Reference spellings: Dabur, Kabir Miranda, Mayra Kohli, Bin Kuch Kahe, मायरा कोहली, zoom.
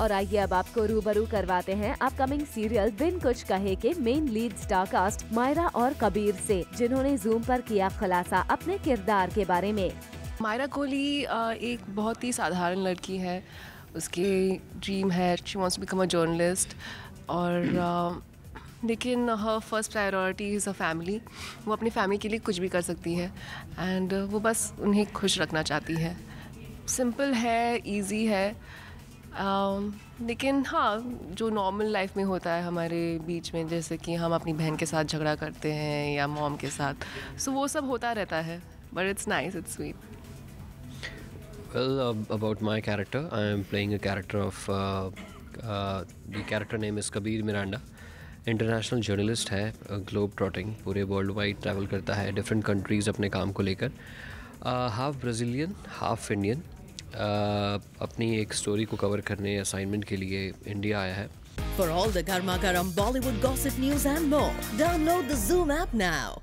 और आइए अब आपको रूबरू करवाते हैं अपकमिंग सीरियल बिन कुछ कहे के main lead star cast Myra और कबीर से, जिन्होंने जूम पर किया खुलासा अपने किरदार के बारे में। मायरा कोहली एक बहुत ही साधारण लड़की है, उसकी ड्रीम है she wants to become a journalist, और लेकिन हर first priority is a family. वो अपनी फैमिली के लिए कुछ भी कर सकती है एंड वो बस उन्हें खुश रखना चाहती है। सिंपल है, इजी है, लेकिन हाँ जो नॉर्मल लाइफ में होता है हमारे बीच में, जैसे कि हम अपनी बहन के साथ झगड़ा करते हैं या मॉम के साथ, सो वो सब होता रहता है, but it's nice, it's sweet. Well, about my character, I am playing a character of the character name is Kabir Miranda. International journalist है, ग्लोब ट्रॉटिंग, पूरे वर्ल्ड वाइड ट्रैवल करता है डिफरेंट कंट्रीज़ अपने काम को लेकर। हाफ ब्राज़ीलियन हाफ इंडियन, अपनी एक स्टोरी को कवर करने असाइनमेंट के लिए इंडिया आया है। For all the garma garam Bollywood gossip news and more, download the Zoom app now.